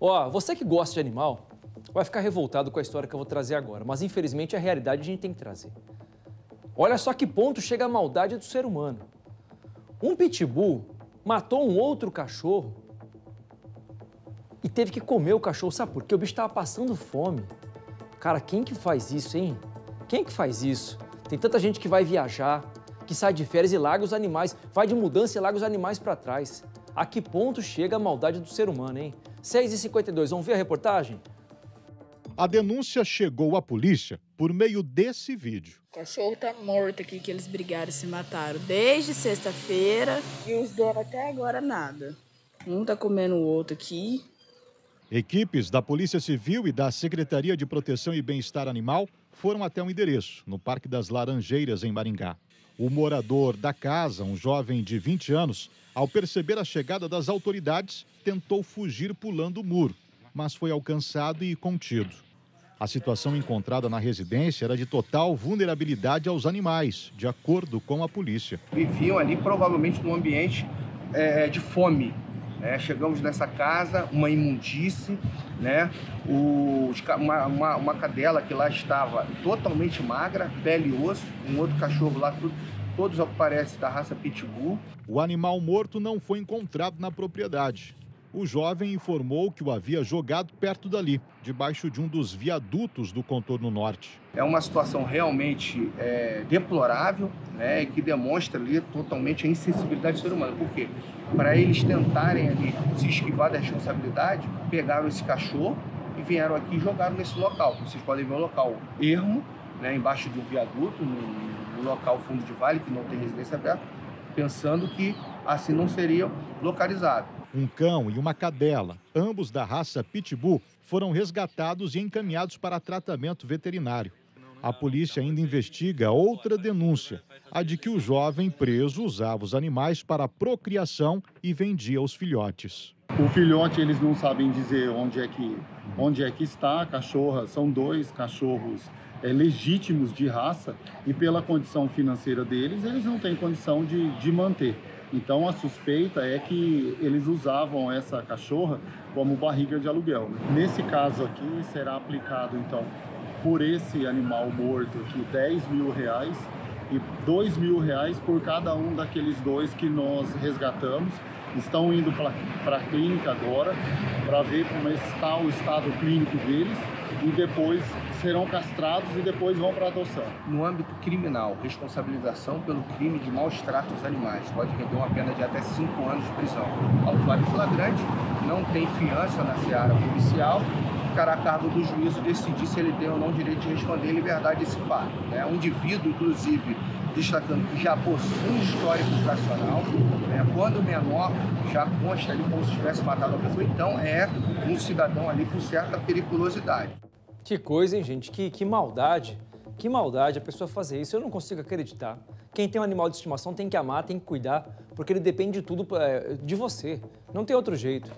Ó, você que gosta de animal vai ficar revoltado com a história que eu vou trazer agora, mas infelizmente é a realidade, a gente tem que trazer. Olha só que ponto chega a maldade do ser humano. Um pitbull matou um outro cachorro e teve que comer o cachorro, sabe por quê? O bicho tava passando fome. Cara, quem que faz isso, hein? Quem que faz isso? Tem tanta gente que vai viajar, que sai de férias e larga os animais, vai de mudança e larga os animais para trás. A que ponto chega a maldade do ser humano, hein? 6h52, vamos ver a reportagem? A denúncia chegou à polícia por meio desse vídeo. O cachorro tá morto aqui, que eles brigaram e se mataram desde sexta-feira. E os donos até agora nada. Um tá comendo o outro aqui. Equipes da Polícia Civil e da Secretaria de Proteção e Bem-Estar Animal foram até um endereço, no Parque das Laranjeiras, em Maringá. O morador da casa, um jovem de 20 anos, ao perceber a chegada das autoridades, tentou fugir pulando o muro, mas foi alcançado e contido. A situação encontrada na residência era de total vulnerabilidade aos animais, de acordo com a polícia. Viviam ali provavelmente num ambiente de fome. Chegamos nessa casa, uma imundície, né? uma cadela que lá estava totalmente magra, pele e osso, um outro cachorro lá, todos parecem da raça pitbull. O animal morto não foi encontrado na propriedade. O jovem informou que o havia jogado perto dali, debaixo de um dos viadutos do contorno norte. É uma situação realmente deplorável, né, que demonstra ali totalmente a insensibilidade do ser humano. Por quê? Para eles tentarem ali se esquivar da responsabilidade, pegaram esse cachorro e vieram aqui e jogaram nesse local. Vocês podem ver um local ermo, né, embaixo de um viaduto, no local fundo de vale, que não tem residência aberta, pensando que assim não seria localizado. Um cão e uma cadela, ambos da raça pitbull, foram resgatados e encaminhados para tratamento veterinário. A polícia ainda investiga outra denúncia, a de que o jovem preso usava os animais para procriação e vendia os filhotes. O filhote eles não sabem dizer onde é que está. A cachorra, são dois cachorros legítimos de raça e pela condição financeira deles, eles não têm condição de manter. Então, a suspeita é que eles usavam essa cachorra como barriga de aluguel. Nesse caso aqui, será aplicado, então, por esse animal morto aqui, R$10.000 e R$2.000 por cada um daqueles dois que nós resgatamos. Estão indo para a clínica agora, para ver como está o estado clínico deles e depois serão castrados e depois vão para adoção. No âmbito criminal, responsabilização pelo crime de maus tratos aos animais pode render uma pena de até 5 anos de prisão. Autuado em flagrante, não tem fiança na seara policial, ficará a cargo do juízo decidir se ele tem ou não o direito de responder em liberdade desse fato. Né? Um indivíduo, inclusive, destacando que já possui um histórico infracional, né? Quando menor, já consta ali como se tivesse matado a pessoa, então é um cidadão ali com certa periculosidade. Que coisa, hein, gente? Que maldade. Que maldade a pessoa fazer isso. Eu não consigo acreditar. Quem tem um animal de estimação tem que amar, tem que cuidar, porque ele depende de tudo de você. Não tem outro jeito.